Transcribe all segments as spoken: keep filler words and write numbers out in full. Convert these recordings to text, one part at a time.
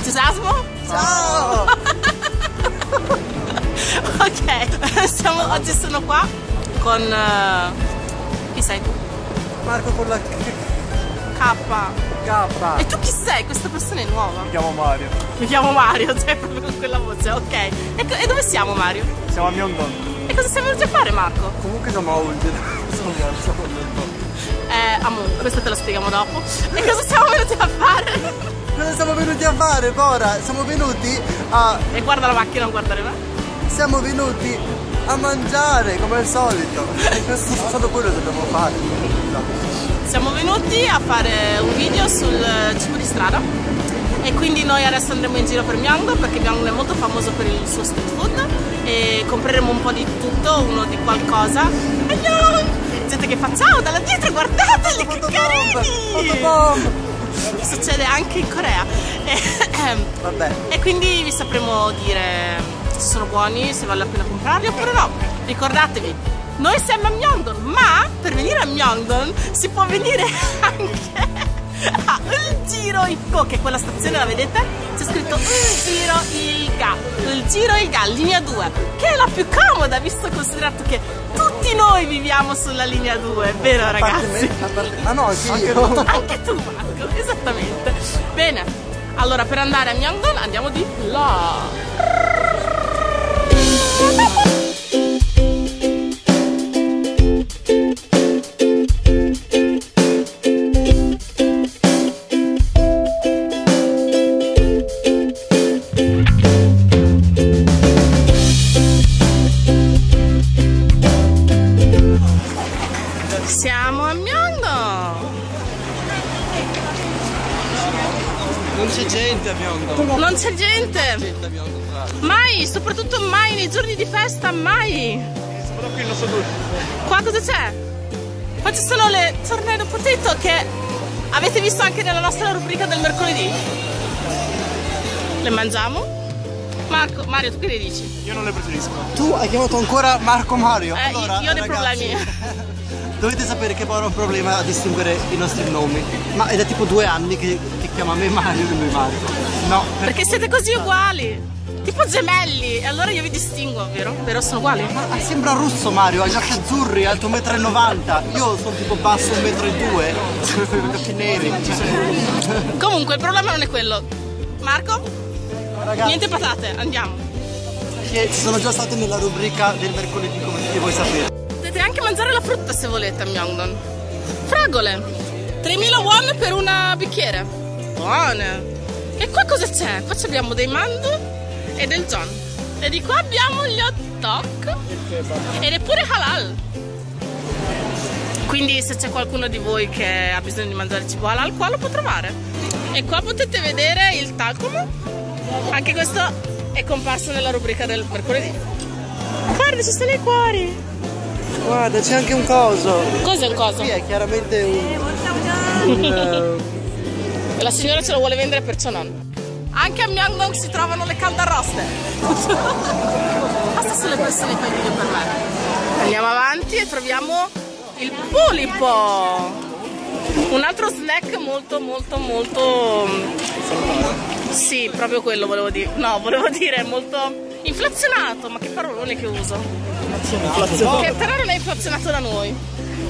entusiasmo? Ciao! Ok, siamo, oggi sono qua con... Uh, chi sei? Marco con la K. K. E tu chi sei? Questa persona è nuova. Mi chiamo Mario. Mi chiamo Mario, cioè proprio con quella voce, ok. E, e dove siamo, Mario? Siamo a Myeongdong. E cosa siamo venuti a fare, Marco? Comunque siamo a Uljiro. Sono Eh, amore, questo te lo spieghiamo dopo. E cosa siamo venuti a fare? Cosa siamo venuti a fare, Bora? Siamo venuti a... E guarda la macchina, non guardare me. Siamo venuti a mangiare, come al solito. Questo è stato quello che dobbiamo fare. No. Siamo venuti a fare un video sul cibo di strada. E quindi noi adesso andremo in giro per Myeongdong, perché Myeongdong è molto famoso per il suo street food, e compreremo un po' di tutto, uno di qualcosa. Andiamo! Gente che fa ciao dalla dietro, guardateli, che carini! Succede anche in Corea. Vabbè. E quindi vi sapremo dire se sono buoni, se vale la pena comprarli oppure no. Ricordatevi, noi siamo a Myeongdong, ma per venire a Myeongdong si può venire anche... Ah, Uljiro Ipko, che è quella stazione, la vedete? C'è scritto Uljiro il-ga, Uljiro il-ga, linea due, che è la più comoda, visto e considerato che tutti noi viviamo sulla linea due, vero ragazzi? Ah no, sì, anche tu, anche tu Marco, esattamente. Bene, allora per andare a Myeongdong andiamo di là. Siamo a Myeongdong! Non c'è gente a Myeongdong! Non c'è gente! Mai! Soprattutto mai! Nei giorni di festa, mai! Qua cosa c'è? Qua ci sono le tornado potato che avete visto anche nella nostra rubrica del mercoledì. Le mangiamo? Marco, Mario, tu che ne dici? Io non le preferisco. Tu hai chiamato ancora Marco Mario? Eh, allora, io ho dei ragazzi, problemi. Dovete sapere che Bora ha un problema a distinguere i nostri nomi. Ma è da tipo due anni che, che chiama me Mario e lui Marco. No. Per perché siete così uguali. Tipo gemelli. E allora io vi distingo, vero? Vero, sono uguali. Ma sembra russo Mario, ha gli occhi azzurri, alto uno e novanta metri. Io sono tipo basso uno e due metri. Che neri. Comunque il problema non è quello. Marco? Ragazzi, niente patate, andiamo! Che ci sono già state nella rubrica del mercoledì, come tutti voi sapete. Potete anche mangiare la frutta se volete a Myeongdong. Fragole! tremila won per una bicchiere. Buone! E qua cosa c'è? Qua abbiamo dei mandu e del john. E di qua abbiamo gli hot dog. Ed è pure halal. Quindi se c'è qualcuno di voi che ha bisogno di mangiare cibo halal, qua lo può trovare. E qua potete vedere il talcum. Anche questo è comparso nella rubrica del mercoledì. Guarda, ci sono i cuori. Guarda, c'è anche un coso. Cos'è un coso? Sì, è chiaramente un... un uh... La signora ce lo vuole vendere, perciò non. Anche a Myeongdong si trovano le caldaroste. Basta sulle persone fai video per me. Andiamo avanti e troviamo il polipo. Un altro snack molto molto molto... Sì, proprio quello volevo dire. No, volevo dire molto inflazionato, ma che parolone che uso. Inflazionato. Che però non è inflazionato da noi.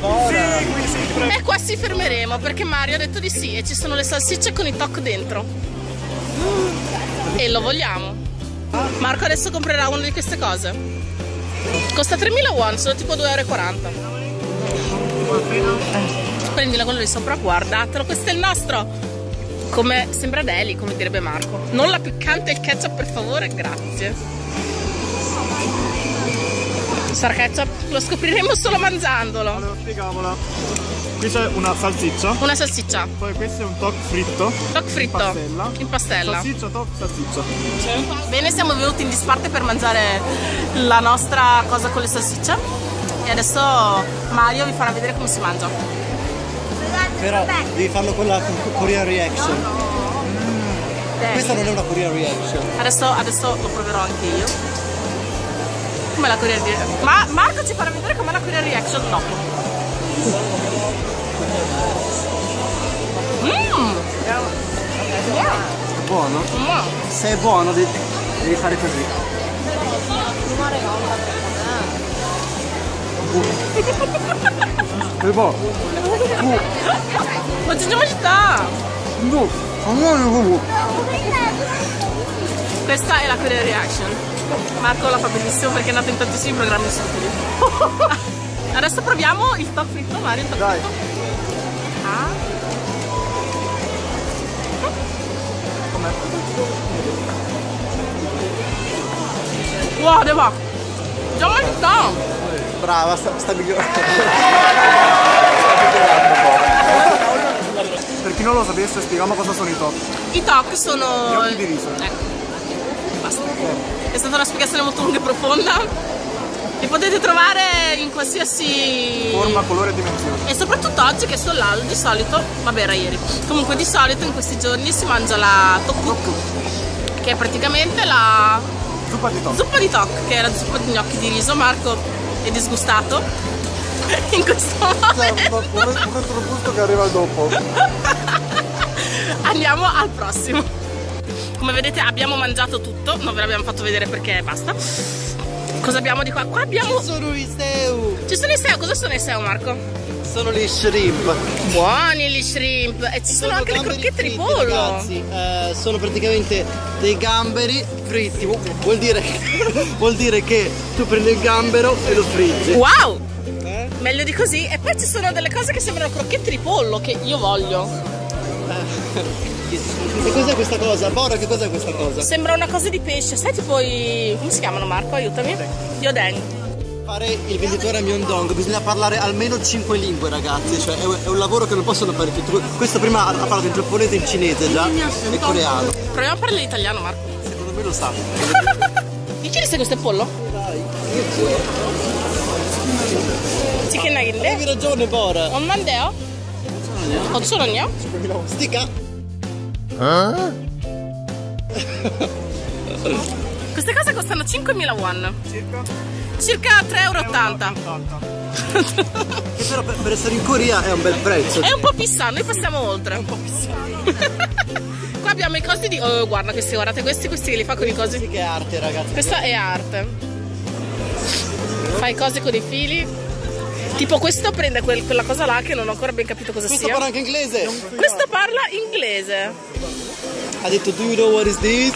E qua si fermeremo perché Mario ha detto di sì e ci sono le salsicce con i toc dentro. E lo vogliamo. Marco adesso comprerà una di queste cose. Costa tremila won, sono tipo due euro e quaranta. Prendila con lui sopra, guardatelo, questo è il nostro, come sembra deli, come direbbe Marco. Non la piccante e il ketchup per favore, grazie. Sarà ketchup? Lo scopriremo solo mangiandolo. Allora, spiegavola. Qui c'è una salsiccia. Una salsiccia. Poi questo è un toc fritto. Toc fritto. In pastella. In pastella. Salsiccia, toc, salsiccia. Bene, siamo venuti in disparte per mangiare la nostra cosa con le salsiccia. E adesso Mario vi farà vedere come si mangia. Però devi farlo con la Korean reaction. Mm. Questa non è una Korean reaction. Adesso, adesso lo proverò anche io. Com'è la Korean reaction? Ma Marco ci farà vedere com'è la Korean reaction dopo. Mmm! Yeah. buono? No. Se è buono devi, devi fare così. 대박. 와 진짜 맛있다. 이거 장난 이거 뭐? Questa è la Korea Reaction. Marco la fa benissimo perché è nato in tantissimi programmi stupidi. Adesso proviamo il top fritto, Mario. Il top Dai. Fritto. Ah. Com'è? Wow, 대박. Già 맛있다. Brava, sta, sta migliorando. Per chi non lo sapesse, spieghiamo cosa sono i tteokguk. I tteokguk sono... gli occhi di riso. Ecco. Basta. È stata una spiegazione molto lunga e profonda. Li potete trovare in qualsiasi... forma, colore e dimensione. E soprattutto oggi che è soll'allo, di solito... vabbè, era ieri. Comunque di solito in questi giorni si mangia la tteokguk, che è praticamente la... zuppa di tteokguk. Zuppa di tteokguk, che è la zuppa di gnocchi di riso. Marco è disgustato in questo momento. C'è un altro gusto che arriva dopo. Andiamo al prossimo. Come vedete abbiamo mangiato tutto, non ve l'abbiamo fatto vedere perché basta. Cosa abbiamo di qua? Qua abbiamo... ci sono i saeu. Ci sono i saeu. Cosa sono i saeu, Marco? Sono gli shrimp. Buoni gli shrimp. E ci sono, sono anche le crocchette fritti, di pollo. Ragazzi, eh, sono praticamente dei gamberi fritti. Vuol dire, vuol dire che tu prendi il gambero e lo friggi. Wow! Eh? Meglio di così. E poi ci sono delle cose che sembrano crocchette di pollo che io voglio. Eh, che cos'è questa cosa? Bora, che cos'è questa cosa? Sembra una cosa di pesce. Sai tipo i... come si chiamano, Marco? Aiutami. Yodeng. Fare il venditore a Myeongdong bisogna parlare almeno cinque lingue, ragazzi, cioè è un, è un lavoro che non possono fare tutti. Questo prima ha parlato in giapponese, in cinese già, e coreano. Proviamo a parlare italiano, Marco. Secondo me lo sa. Di chi è questo pollo? Chicken nugget. Avevi ragione, Bora. Un mandeo? Non sono io. Stica. Queste cose costano cinquemila won. Circa? Circa tre e ottanta euro. Però per, per essere in Corea è un bel prezzo. È un po' pissano, noi passiamo oltre. È un po' pissano. Qua abbiamo i cosi di... oh, guarda questi, guardate questi, questi che li fa con i cosi. Questi che è arte, ragazzi. Questa è arte. Fai cose con i fili. Tipo questo prende quel, quella cosa là che non ho ancora ben capito cosa questo sia. Questo parla anche inglese. Questo parla inglese. Ha detto do you know what is this?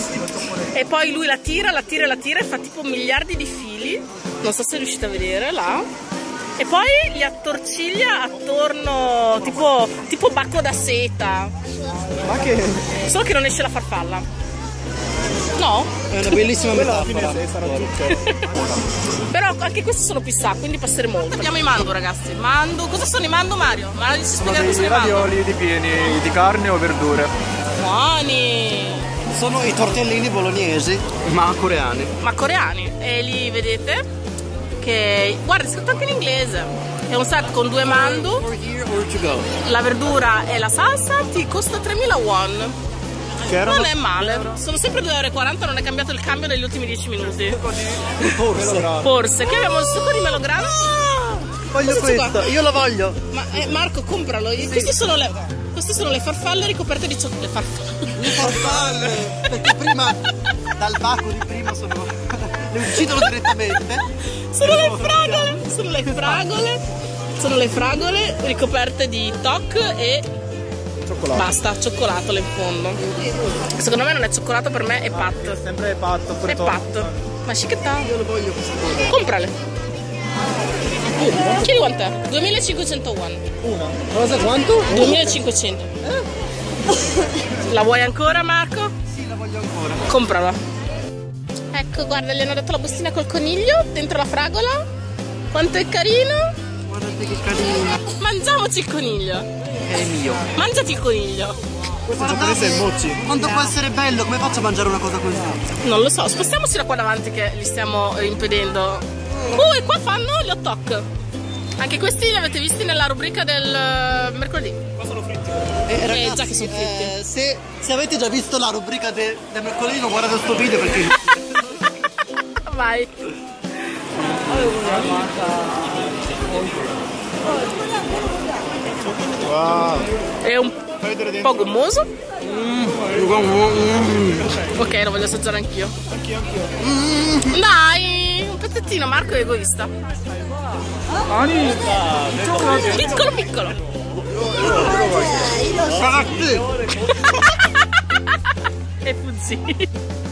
E poi lui la tira, la tira, la tira e fa tipo miliardi di fili. Non so se riuscite a vedere là. E poi li attorciglia attorno tipo, tipo bacco da seta. Ma che... solo che non esce la farfalla. No? È una bellissima metafora. Però anche questi sono pissà, quindi passeremo oltre. Abbiamo i mandu, ragazzi. Mandu. Cosa sono i mandu, Mario? Mario ci spiega cosa sono i mandu. Sono ravioli ripieni di carne o verdure. Buoni! Sono i tortellini bolognesi, ma coreani. Ma coreani. E li vedete? Che guarda, è scritto anche in inglese. È un set con due mandu. La verdura e la salsa ti costa tremila won. Non è male. Sono sempre due e quaranta euro, non è cambiato il cambio negli ultimi dieci minuti. Forse. Forse. Qui abbiamo il succo di melograno. Ah, voglio questo, io lo voglio. Ma eh, Marco, compralo. Sì. Questi sono le... queste sono le farfalle ricoperte di cioccolato. Le farfalle. Le farfalle! Perché prima, dal bacco di prima, sono... le uccidono direttamente. Sono le fragole! Sono le fragole! Sono le fragole ricoperte di tteokguk e... cioccolato. Basta, cioccolato là in fondo. Secondo me non è cioccolato, per me è pat. Ah, sempre è pat. È pat. Ma scicchetà. Io lo voglio questo. Comprale. Chiedi quant'è? duemilacinquecento won. Una. Cosa quanto? duemilacinquecento. Eh? La vuoi ancora, Marco? Sì, la voglio ancora. Comprala. Ecco, guarda, gli hanno dato la bustina col coniglio dentro la fragola. Quanto è carino. Guardate che carino. Mangiamoci il coniglio. È mio. Mangiati il coniglio. Questo giapponese è mochi. Quanto può essere bello, come faccio a mangiare una cosa così? Non lo so, spostiamoci da qua davanti che li stiamo impedendo. Oh, e qua fanno gli hot-dog. Anche questi li avete visti nella rubrica del mercoledì. Qua sono fritti. Eh, ragazzi, eh, già che sono fritti. Eh, se, se avete già visto la rubrica de, del mercoledì, non guardate questo video perché... Vai. Wow. È un po' gommoso. Mm. Ok, lo voglio assaggiare anch'io. Dai, un pezzettino. Marco è egoista. Piccolo piccolo. E fuzzi.